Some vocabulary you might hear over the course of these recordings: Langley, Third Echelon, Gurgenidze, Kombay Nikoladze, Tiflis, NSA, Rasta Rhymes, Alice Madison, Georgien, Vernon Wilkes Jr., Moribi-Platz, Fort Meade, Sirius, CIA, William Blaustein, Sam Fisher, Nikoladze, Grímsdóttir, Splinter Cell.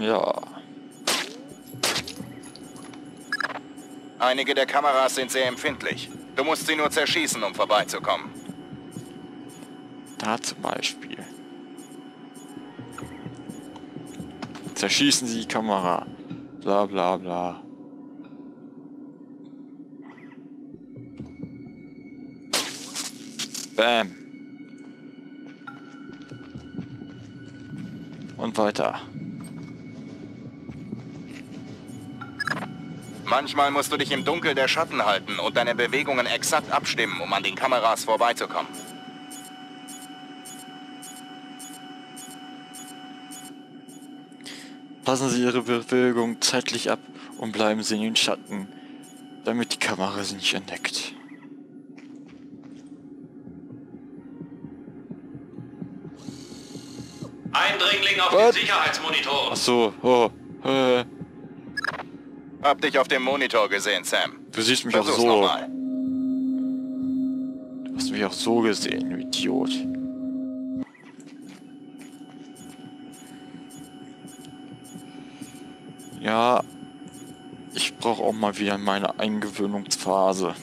Ja. Einige der Kameras sind sehr empfindlich. Du musst sie nur zerschießen, um vorbeizukommen. Da zum Beispiel. Zerschießen Sie die Kamera. Bla bla bla. Bam. Und weiter. Manchmal musst du dich im Dunkel der Schatten halten und deine Bewegungen exakt abstimmen, um an den Kameras vorbeizukommen. Passen Sie Ihre Bewegung zeitlich ab und bleiben Sie in den Schatten, damit die Kamera Sie nicht entdeckt. Eindringling auf den Sicherheitsmonitor. Ach so, oh. Hab dich auf dem Monitor gesehen, Sam. Du siehst mich auch so. Nochmal. Du hast mich auch so gesehen, du Idiot. Ja, ich brauche auch mal wieder meine Eingewöhnungsphase.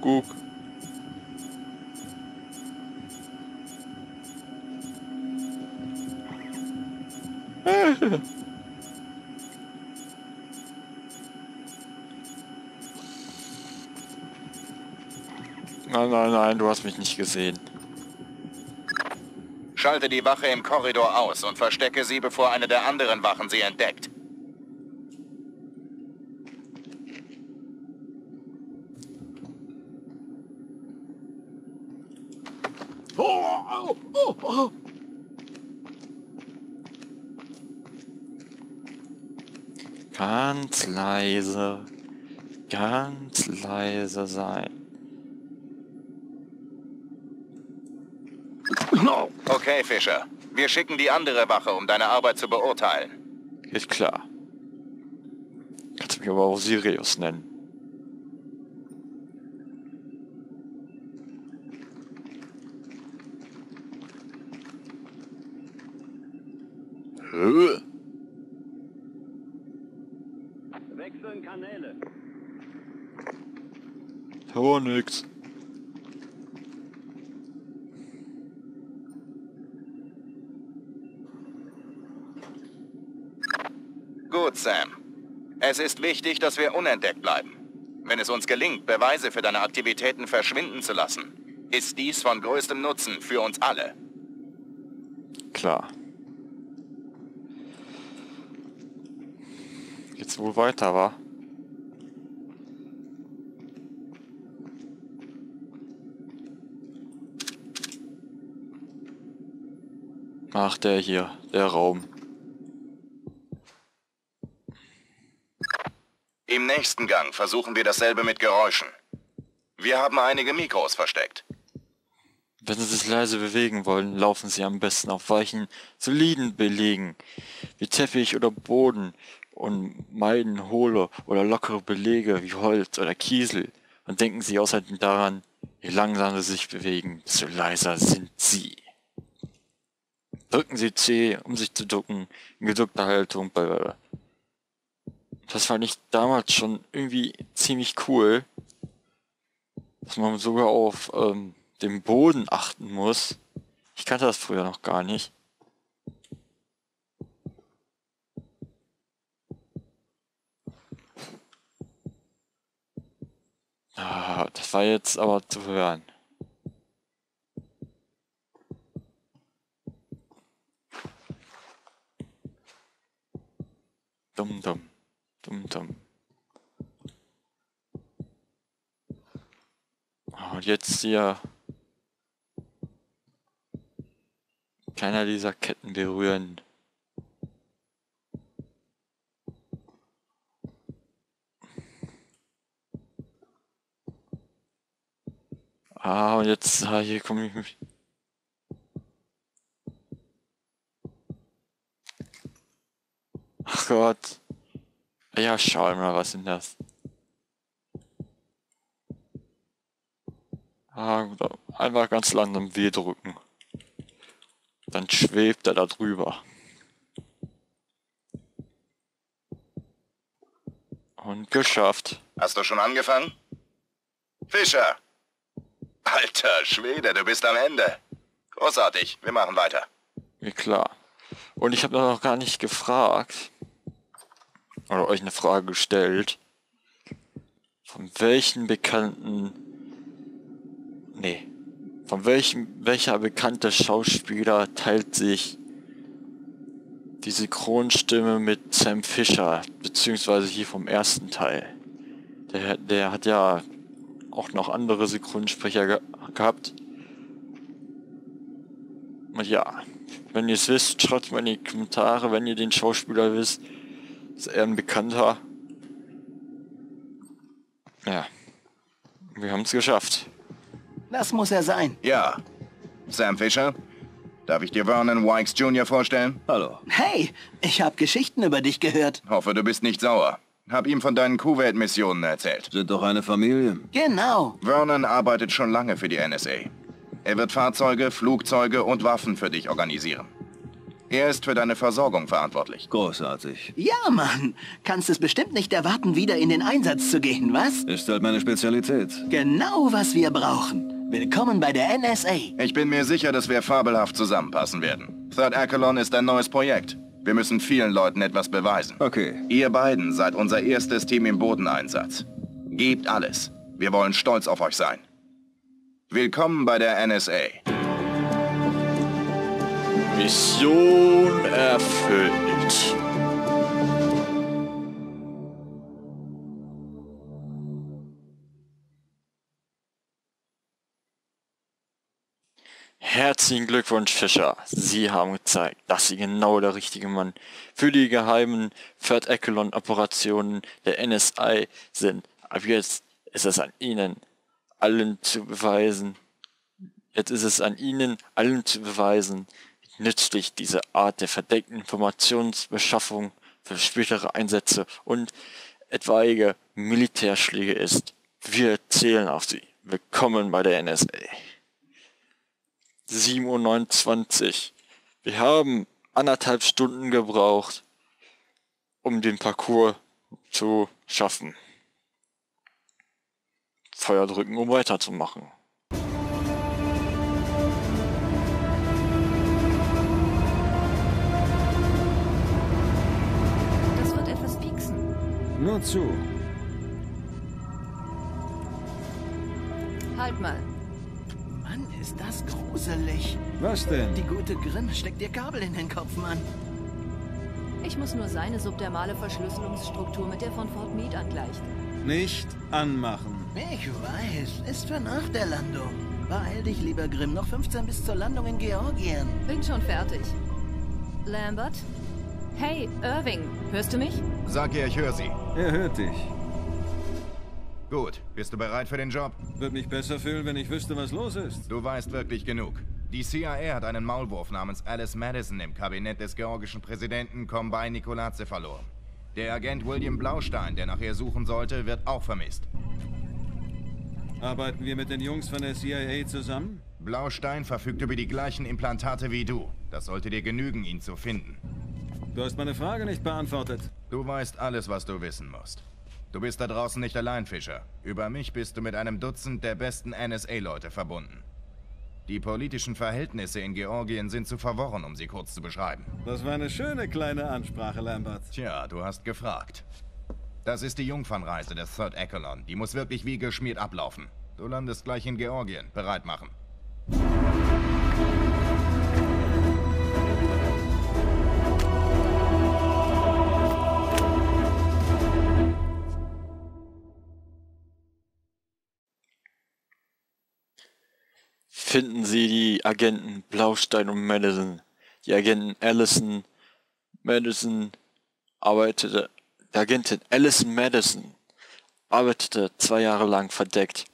Guck. Nein, du hast mich nicht gesehen. Schalte die Wache im Korridor aus und verstecke sie, bevor eine der anderen Wachen sie entdeckt. Ganz leise sein. Okay, Fischer. Wir schicken die andere Wache, um deine Arbeit zu beurteilen. Ist klar. Kannst mich aber auch Sirius nennen. Wechseln Kanäle. Oh, nix. Gut, Sam. Es ist wichtig, dass wir unentdeckt bleiben. Wenn es uns gelingt, Beweise für deine Aktivitäten verschwinden zu lassen, ist dies von größtem Nutzen für uns alle. Klar. Geht's wohl weiter, wa? Ach, der hier, der Raum. Im nächsten Gang versuchen wir dasselbe mit Geräuschen. Wir haben einige Mikros versteckt. Wenn Sie sich leise bewegen wollen, laufen Sie am besten auf weichen, soliden Belegen, wie Teppich oder Boden, und meiden hohle oder lockere Belege wie Holz oder Kiesel, und denken Sie außerdem daran, je langsamer Sie sich bewegen, desto leiser sind Sie. Drücken Sie C, um sich zu ducken, in geduckter Haltung. Das fand ich damals schon irgendwie ziemlich cool, dass man sogar auf den Boden achten muss. Ich kannte das früher noch gar nicht. Ah, das war jetzt aber zu hören. Dumm. Oh, und jetzt hier. Keiner dieser Ketten berühren. Ah, und jetzt, hier komme ich mit. Ach Gott. Ja, schau mal, was sind das? Ah, einfach ganz langsam W drücken. Dann schwebt er da drüber. Und geschafft. Hast du schon angefangen? Fischer! Alter Schwede, du bist am Ende. Großartig, wir machen weiter. Ja, klar. Und ich habe noch gar nicht gefragt. Oder euch eine Frage gestellt. Von welchen bekannten... Nee. Von welcher bekannte Schauspieler teilt sich die Synchronstimme mit Sam Fisher, beziehungsweise hier vom ersten Teil? Der hat ja auch noch andere Synchronsprecher gehabt. Und ja, wenn ihr es wisst, schreibt mal in die Kommentare, wenn ihr den Schauspieler wisst. Ist er ein Bekannter? Ja. Wir haben es geschafft. Das muss er sein. Ja. Sam Fisher, darf ich dir Vernon Wilkes Jr. vorstellen? Hallo. Hey, ich habe Geschichten über dich gehört. Hoffe, du bist nicht sauer. Hab ihm von deinen Kuwait-Missionen erzählt. Sind doch eine Familie. Genau. Vernon arbeitet schon lange für die NSA. Er wird Fahrzeuge, Flugzeuge und Waffen für dich organisieren. Er ist für deine Versorgung verantwortlich. Großartig. Ja, Mann. Kannst es bestimmt nicht erwarten, wieder in den Einsatz zu gehen, was? Ist halt meine Spezialität. Genau, was wir brauchen. Willkommen bei der NSA. Ich bin mir sicher, dass wir fabelhaft zusammenpassen werden. Third Echelon ist ein neues Projekt. Wir müssen vielen Leuten etwas beweisen. Okay. Ihr beiden seid unser erstes Team im Bodeneinsatz. Gebt alles. Wir wollen stolz auf euch sein. Willkommen bei der NSA. Mission erfüllt. Herzlichen Glückwunsch, Fischer. Sie haben gezeigt, dass Sie genau der richtige Mann für die geheimen Third Echelon Operationen der NSA sind. Ab jetzt ist es an Ihnen, allen zu beweisen. wie nützlich diese Art der verdeckten Informationsbeschaffung für spätere Einsätze und etwaige Militärschläge ist. Wir zählen auf Sie. Willkommen bei der NSA. 7:29 Uhr. Wir haben 1,5 Stunden gebraucht, um den Parcours zu schaffen. Feuer drücken, um weiterzumachen. Das wird etwas pieksen. Nur zu. Halt mal. Mann, ist das gruselig. Was denn? Die gute Grimm steckt ihr Kabel in den Kopf, Mann. Ich muss nur seine subdermale Verschlüsselungsstruktur mit der von Fort Meade angleichen. Nicht anmachen. Ich weiß, ist für nach der Landung. Beeil dich, lieber Grimm, noch 15 bis zur Landung in Georgien. Bin schon fertig. Lambert? Hey, Irving, hörst du mich? Sag ihr, ich höre sie. Er hört dich. Gut, bist du bereit für den Job? Würde mich besser fühlen, wenn ich wüsste, was los ist. Du weißt wirklich genug. Die CIA hat einen Maulwurf namens Alice Madison im Kabinett des georgischen Präsidenten Kombay Nikoladze verloren. Der Agent William Blaustein, der nach ihr suchen sollte, wird auch vermisst. Arbeiten wir mit den Jungs von der CIA zusammen? Blaustein verfügt über die gleichen Implantate wie du. Das sollte dir genügen, ihn zu finden. Du hast meine Frage nicht beantwortet. Du weißt alles, was du wissen musst. Du bist da draußen nicht allein, Fischer. Über mich bist du mit einem Dutzend der besten NSA-Leute verbunden. Die politischen Verhältnisse in Georgien sind zu verworren, um sie kurz zu beschreiben. Das war eine schöne kleine Ansprache, Lambert. Tja, du hast gefragt. Das ist die Jungfernreise des Third Echelon. Die muss wirklich wie geschmiert ablaufen. Du landest gleich in Georgien. Bereit machen. Finden Sie die Agenten Blaustein und Madison. Die Agentin Alice Madison arbeitete 2 Jahre lang verdeckt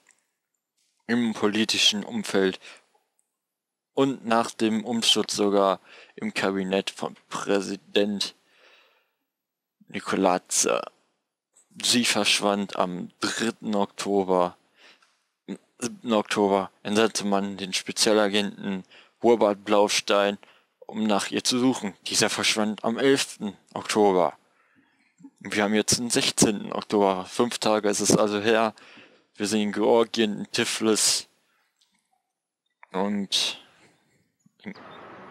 im politischen Umfeld und nach dem Umsturz sogar im Kabinett von Präsident Nikoladze Sie verschwand am 3. Oktober. 7. Oktober entsetzte man den Spezialagenten William Blaustein, um nach ihr zu suchen. Dieser verschwand am 11. Oktober. Wir haben jetzt den 16. Oktober. 5 Tage ist es also her. Wir sind in Georgien, in Tiflis. Und...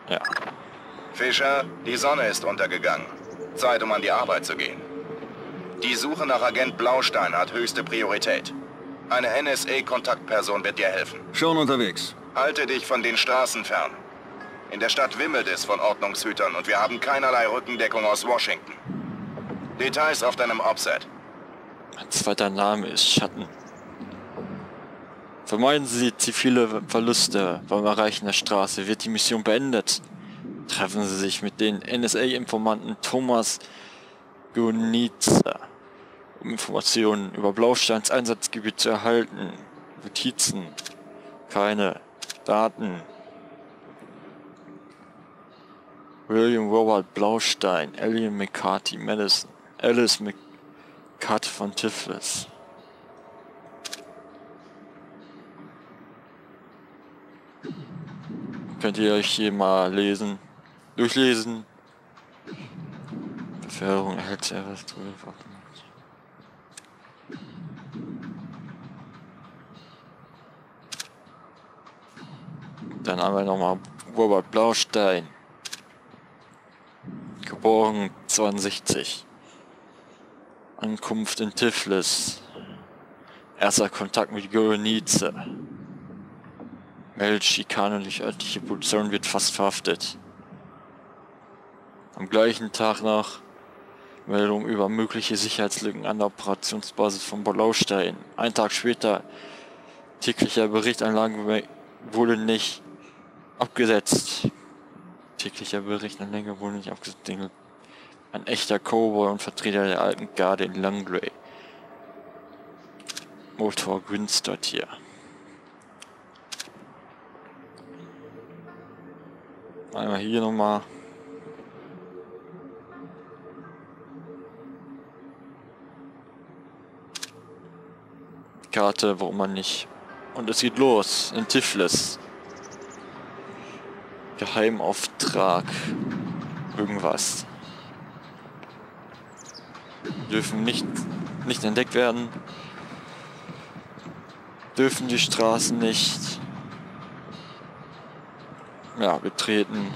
ja. Fischer, die Sonne ist untergegangen. Zeit, um an die Arbeit zu gehen. Die Suche nach Agent Blaustein hat höchste Priorität. Eine NSA-Kontaktperson wird dir helfen. Schon unterwegs. Halte dich von den Straßen fern. In der Stadt wimmelt es von Ordnungshütern und wir haben keinerlei Rückendeckung aus Washington. Details auf deinem Offset. Mein zweiter Name ist Schatten. Vermeiden Sie zivile Verluste beim Erreichen der Straße. Wird die Mission beendet? Treffen Sie sich mit den NSA-Informanten Thomas Gurgenidze, um Informationen über Blausteins Einsatzgebiet zu erhalten. Notizen. Keine Daten. William Robert Blaustein, Alien McCarthy Madison, Alice McCarthy von Tiflis. Könnt ihr euch hier mal lesen? Durchlesen. Beförderung erhält sich etwas drüber. Dann haben wir nochmal Robert Blaustein. Geboren 62. Ankunft in Tiflis. Erster Kontakt mit Gurgenidze. Meld, Schikane und die örtliche Polizei wird fast verhaftet. Am gleichen Tag nach Meldung über mögliche Sicherheitslücken an der Operationsbasis von Blaustein. Ein Tag später, täglicher Bericht an Langley wurde nicht abgesetzt. Täglicher Bericht an Langley wurde nicht abgesetzt. Ein echter Cowboy und Vertreter der alten Garde in Langley. Motor Grímsdóttir. Einmal hier nochmal. Karte, warum man nicht. Und es geht los in Tiflis. Geheimauftrag. Irgendwas. Dürfen nicht entdeckt werden. Dürfen die Straßen nicht. Ja, betreten.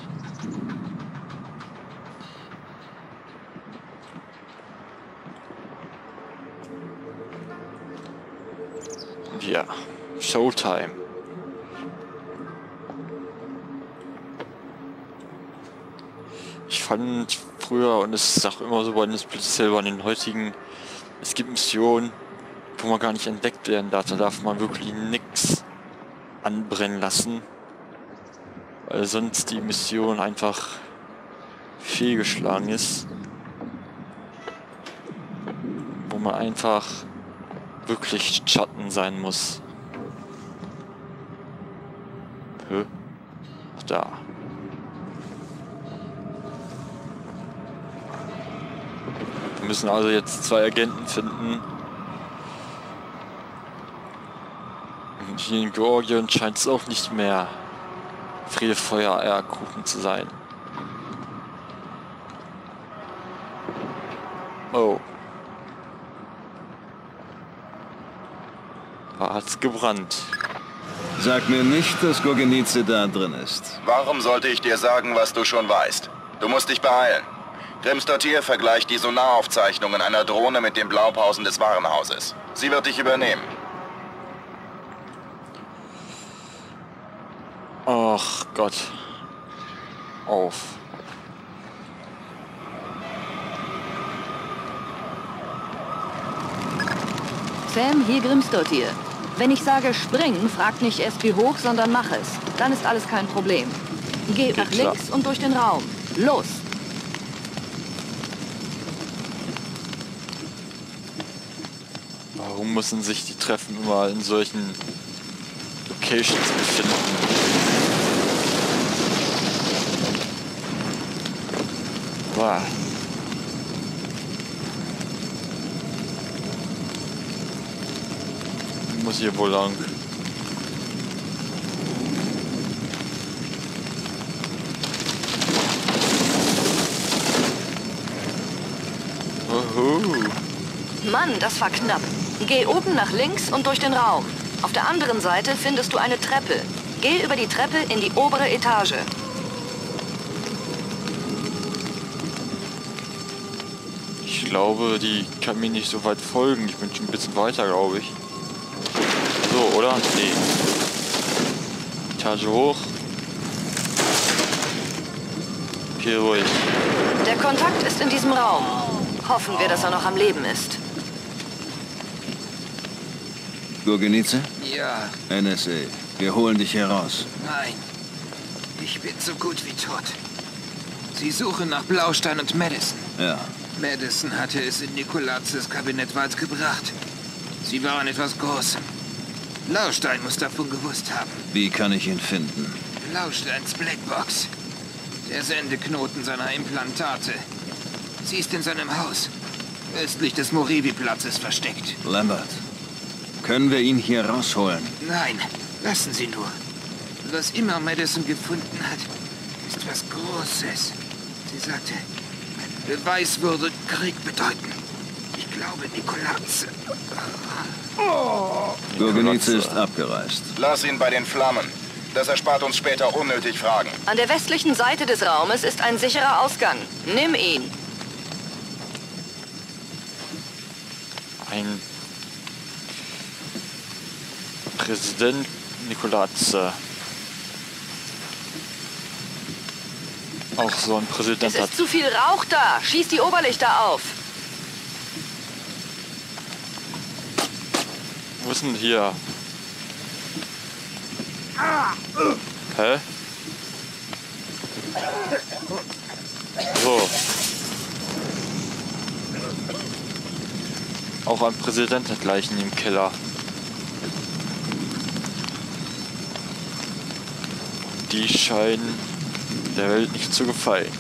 Ja, Showtime. Ich fand früher, und es ist auch immer so bei den Splinter Cell, den heutigen, es gibt Missionen, wo man gar nicht entdeckt werden darf. Da darf man wirklich nichts anbrennen lassen. Weil sonst die Mission einfach fehlgeschlagen ist. Wo man einfach wirklich Schatten sein muss. Hö? Ach, da. Wir müssen also jetzt 2 Agenten finden. Und hier in Georgien scheint es auch nicht mehr Friede, Feuer, Eierkuchen zu sein. Oh. Da hat's gebrannt. Sag mir nicht, dass Gurgenidze da drin ist. Warum sollte ich dir sagen, was du schon weißt? Du musst dich beeilen. Grímsdóttir vergleicht die Sonaraufzeichnungen einer Drohne mit den Blaupausen des Warenhauses. Sie wird dich übernehmen. Ach Gott. Auf. Sam, hier Grímsdóttir. Wenn ich sage springen, frag nicht erst wie hoch, sondern mach es. Dann ist alles kein Problem. Geh nach links und durch den Raum. Los! Warum müssen sich die Treffen immer in solchen Locations befinden? muss hier wohl lang. Mann, das war knapp. Geh oben nach links und durch den Raum. Auf der anderen Seite findest du eine Treppe. Geh über die Treppe in die obere Etage. Ich glaube, die kann mir nicht so weit folgen. Ich bin schon ein bisschen weiter, glaube ich. So, oder? Nee. Etage hoch. Hier ruhig. Der Kontakt ist in diesem Raum. Hoffen wir, dass er noch am Leben ist. Gurgenidze? Ja. NSA, wir holen dich heraus. Nein, ich bin so gut wie tot. Sie suchen nach Blaustein und Madison. Ja. Madison hatte es in Nikolazes Kabinett weit gebracht. Sie waren etwas groß. Blaustein muss davon gewusst haben. Wie kann ich ihn finden? Blausteins Blackbox. Der Sendeknoten seiner Implantate. Sie ist in seinem Haus. Östlich des Moribi-Platzes versteckt. Lambert. Können wir ihn hier rausholen? Nein, lassen Sie nur. Was immer Madison gefunden hat, ist was Großes. Sie sagte, ein Beweis würde Krieg bedeuten. Ich glaube, Nikoladze. Oh. Gurgenidze ist abgereist. Lass ihn bei den Flammen. Das erspart uns später unnötig Fragen. An der westlichen Seite des Raumes ist ein sicherer Ausgang. Nimm ihn. Ein Präsident Nikoladze. Auch so ein Präsident hat... Es ist zu viel Rauch da! Schieß die Oberlichter auf! Wo ist denn hier? Hä? So. Auch ein Präsident hat Leichen im Keller. Die scheinen der Welt nicht zu gefallen.